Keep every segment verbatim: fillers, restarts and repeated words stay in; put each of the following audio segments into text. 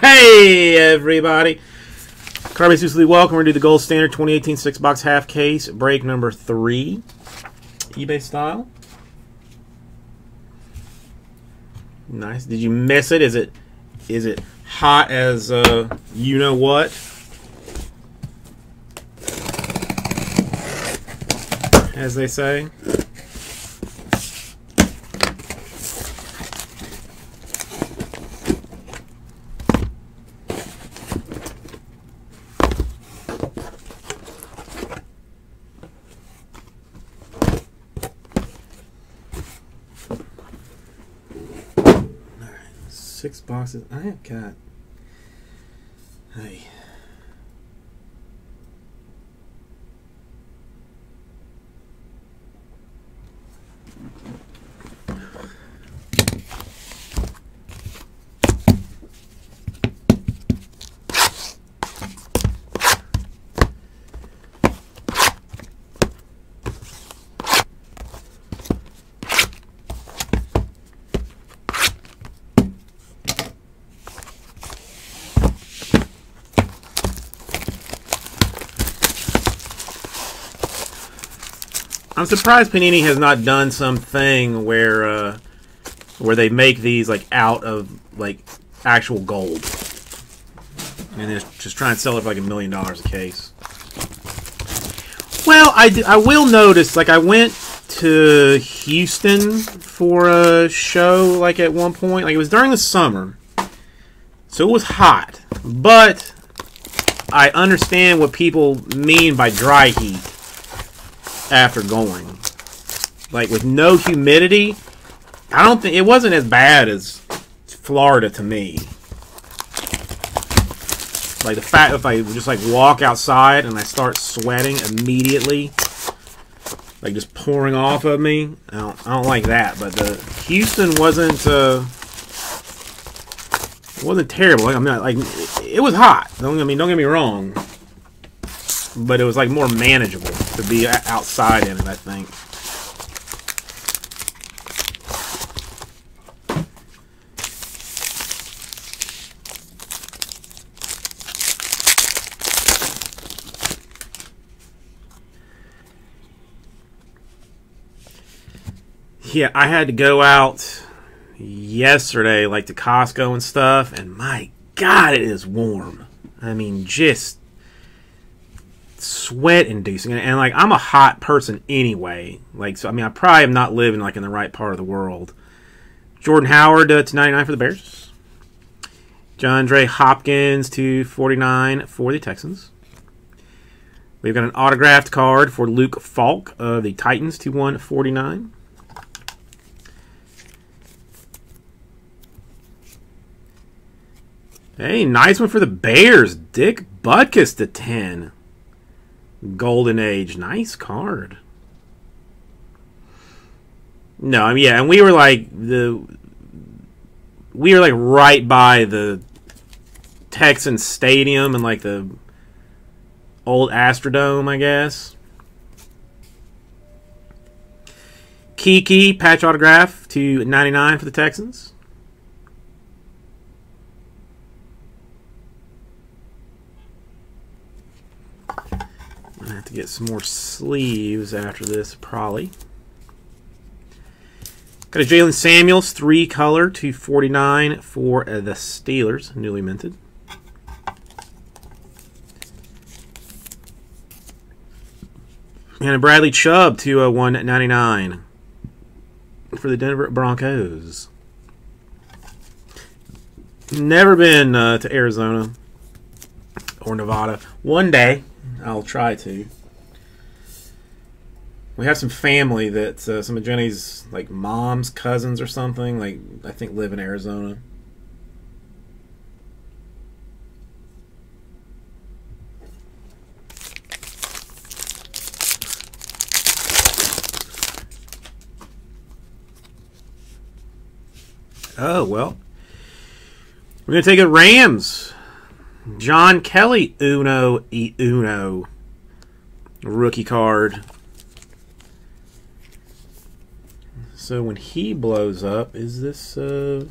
Hey, everybody. Carby Susley, welcome. We're going to do the Gold Standard twenty eighteen six box half case, break number three, eBay style. Nice. Did you miss it? Is it is it hot as uh, you-know-what? As they say. Six boxes. I have got. Hey. I'm surprised Panini has not done something where uh, where they make these like out of like actual gold and just just try and sell it for like a million dollars a case. Well, I do, I will notice like I went to Houston for a show like at one point, like it was during the summer, so it was hot. But I understand what people mean by dry heat. After going like with no humidity, I don't think it wasn't as bad as Florida to me. Like the fact if I just like walk outside and I start sweating immediately, like just pouring off of me, I don't, I don't like that. But the Houston wasn't uh, wasn't terrible. Like, I'm not like it was hot. Don't, I mean, don't get me wrong. But it was like more manageable to be outside in it, I think. Yeah, I had to go out yesterday, like to Costco and stuff, and my God, it is warm. I mean, just sweat inducing and, and like I'm a hot person anyway, like, so I mean I probably am not living like in the right part of the world. Jordan Howard uh, to ninety-nine for the Bears. John Dre' Hopkins to forty-nine for the Texans. We've got an autographed card for Luke Falk of the Titans to one forty-nine. Hey, nice one for the Bears. Dick Butkus to ten. Golden Age, nice card. No, I mean, yeah, and we were like the we were like right by the Texan Stadium and like the old Astrodome, I guess. Kiki patch autograph to ninety-nine for the Texans. I'm going to have to get some more sleeves after this, probably. Got a Jalen Samuels, three color, two forty-nine for the Steelers, newly minted. And a Bradley Chubb to one ninety-nine for the Denver Broncos. Never been uh, to Arizona or Nevada. One day. I'll try to. We have some family that uh, some of Jenny's like mom's cousins or something, like I think live in Arizona. Oh well, we're gonna take a Rams. John Kelly, Uno e Uno, rookie card. So when he blows up, is this uh,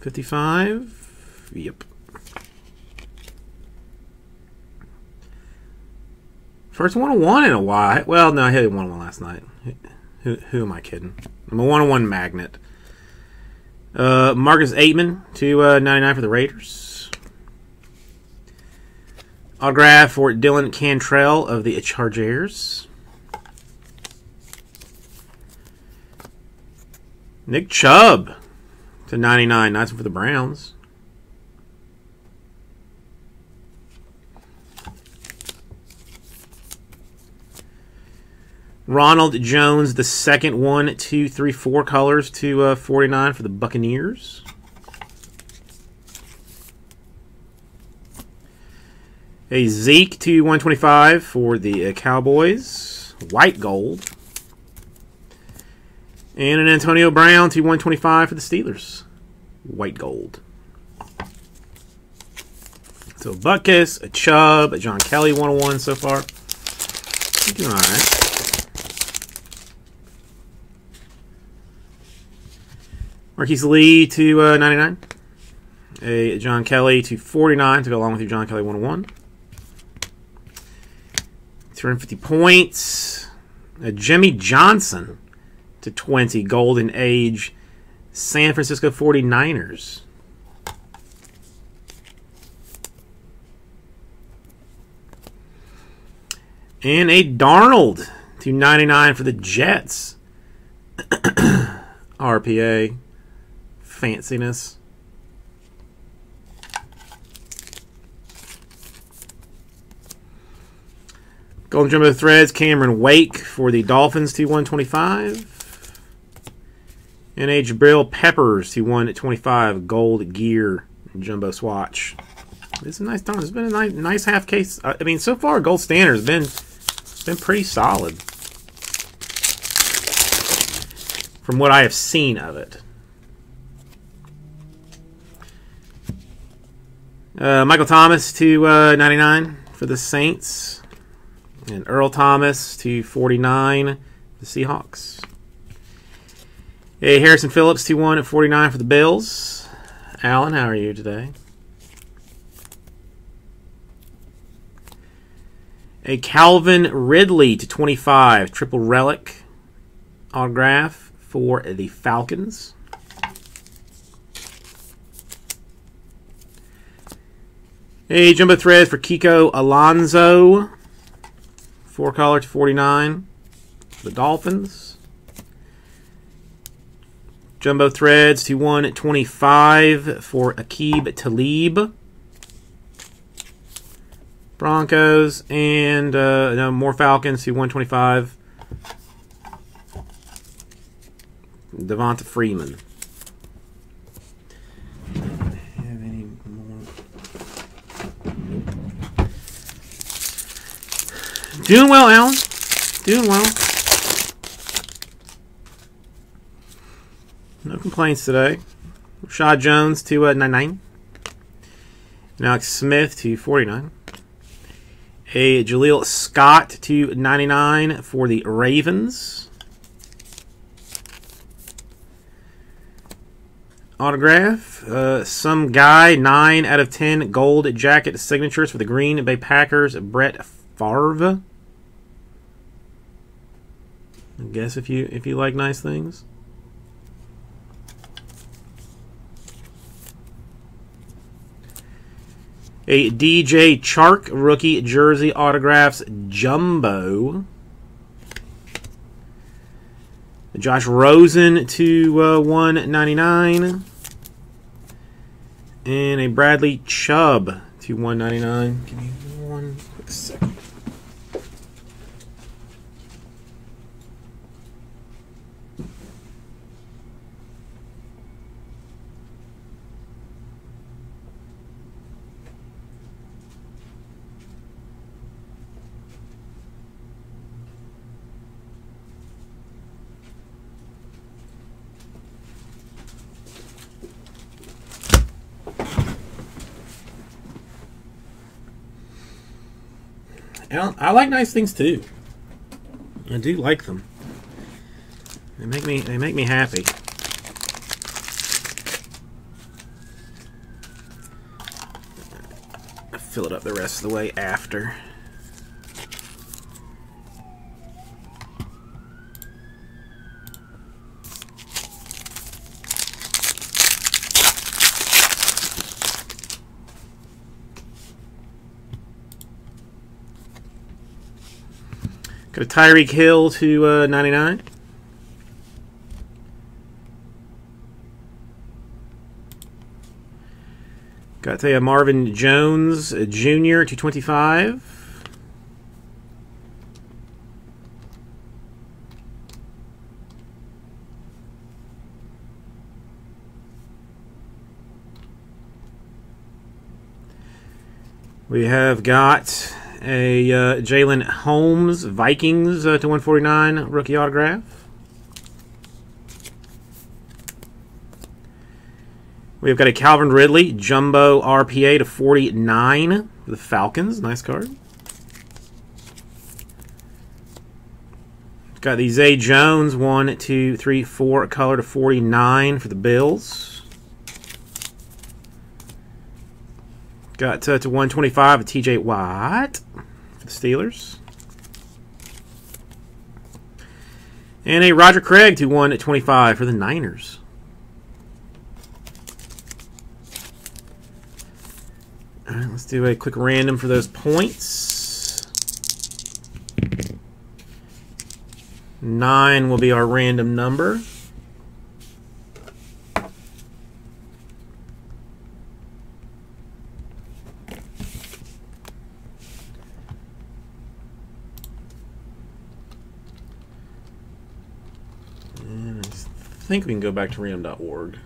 fifty-five. Yep. First one oh one in a while. Well, no, I hit one oh one last night. Who, who am I kidding? I'm a one oh one magnet. Uh, Marcus Aitman to uh, ninety-nine for the Raiders. Autograph for Dylan Cantrell of the Chargers. Nick Chubb to ninety-nine. Nice one for the Browns. Ronald Jones, the second one, two, three, four colors to uh, forty-nine for the Buccaneers. A Zeke to one twenty-five for the uh, Cowboys, white gold. And an Antonio Brown to one twenty-five for the Steelers, white gold. So Butkus, a Chubb, a John Kelly one oh one so far. You're doing all right. Marquise Lee to uh, ninety-nine. A John Kelly to forty-nine to go along with your John Kelly one oh one. two hundred fifty points. A Jimmy Johnson to twenty. Golden Age San Francisco forty-niners. And a Darnold to ninety-nine for the Jets. R P A. Fanciness. Golden Jumbo Threads, Cameron Wake for the Dolphins to one twenty-five. N. H. Brill Peppers to one twenty-five. Gold Gear Jumbo Swatch. This is a nice time. It's been a nice, nice half case. I mean, so far, Gold Standard has been, been pretty solid from what I have seen of it. Uh, Michael Thomas to uh, ninety-nine for the Saints. And Earl Thomas to forty-nine for the Seahawks. Hey, Harrison Phillips to one at forty-nine for the Bills. Alan, how are you today? A Calvin Ridley to twenty-five. Triple Relic autograph for the Falcons. Hey, Jumbo Threads for Kiko Alonso. Four color to forty-nine. The Dolphins. Jumbo Threads to one twenty-five for Aqib Talib. Broncos and uh, no, more Falcons to one twenty-five. Devonta Freeman. Doing well, Alan. Doing well. No complaints today. Rashad Jones to uh, ninety-nine. And Alex Smith to forty-nine. A Jaleel Scott to ninety-nine for the Ravens. Autograph. Uh, some guy, nine out of ten gold jacket signatures for the Green Bay Packers, Brett Favre. I guess if you if you like nice things. A D J Chark rookie jersey autographs jumbo. Josh Rosen to uh, one ninety-nine. And a Bradley Chubb to one ninety-nine. Give me one quick second. I like nice things too. I do like them. They make me they make me happy. fill it up the rest of the way after. Got a Tyreek Hill to uh, ninety-nine. Got a Marvin Jones uh, Junior to twenty-five. We have got a uh, Jalen Holmes Vikings uh, to one forty-nine rookie autograph. We've got a Calvin Ridley Jumbo R P A to forty-nine for the Falcons. Nice card. Got the Zay Jones one, two, three, four color to forty-nine for the Bills. Got uh, to one twenty-five a T J Watt for the Steelers. And a Roger Craig to one twenty-five for the Niners. Alright, let's do a quick random for those points. Nine will be our random number. And I think we can go back to random dot org.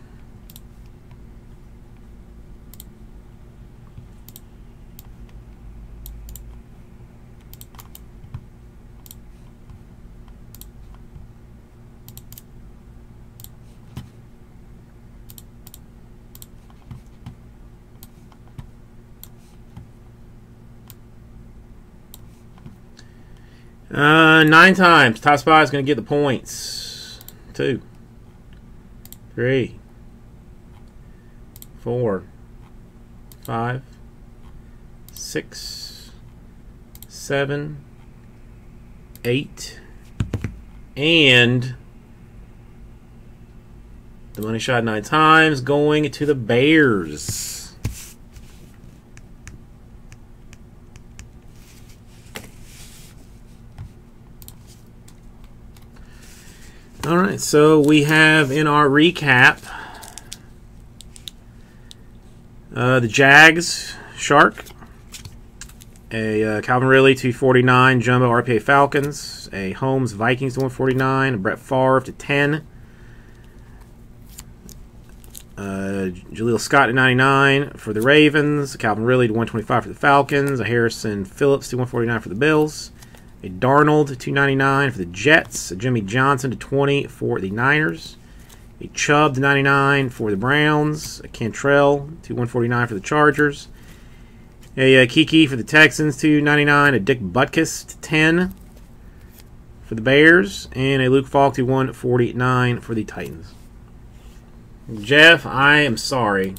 Uh, nine times. Top spot is going to get the points. Two. Three. Four. Five. Six. Seven. Eight. And the money shot nine times going to the Bears. All right, so we have in our recap uh, the Jags Shark, a uh, Calvin Ridley to forty-nine Jumbo R P A Falcons, a Holmes Vikings to one forty-nine, a Brett Favre to ten, uh, Jaleel Scott to ninety-nine for the Ravens, a Calvin Ridley to one twenty-five for the Falcons, a Harrison Phillips to one forty-nine for the Bills, a Darnold to two ninety-nine for the Jets. A Jimmy Johnson to twenty for the Niners. A Chubb to ninety-nine for the Browns. A Cantrell to one forty-nine for the Chargers. A uh, Kiki for the Texans to ninety-nine. A Dick Butkus to ten for the Bears. And a Luke Falk to one forty-nine for the Titans. Jeff, I am sorry.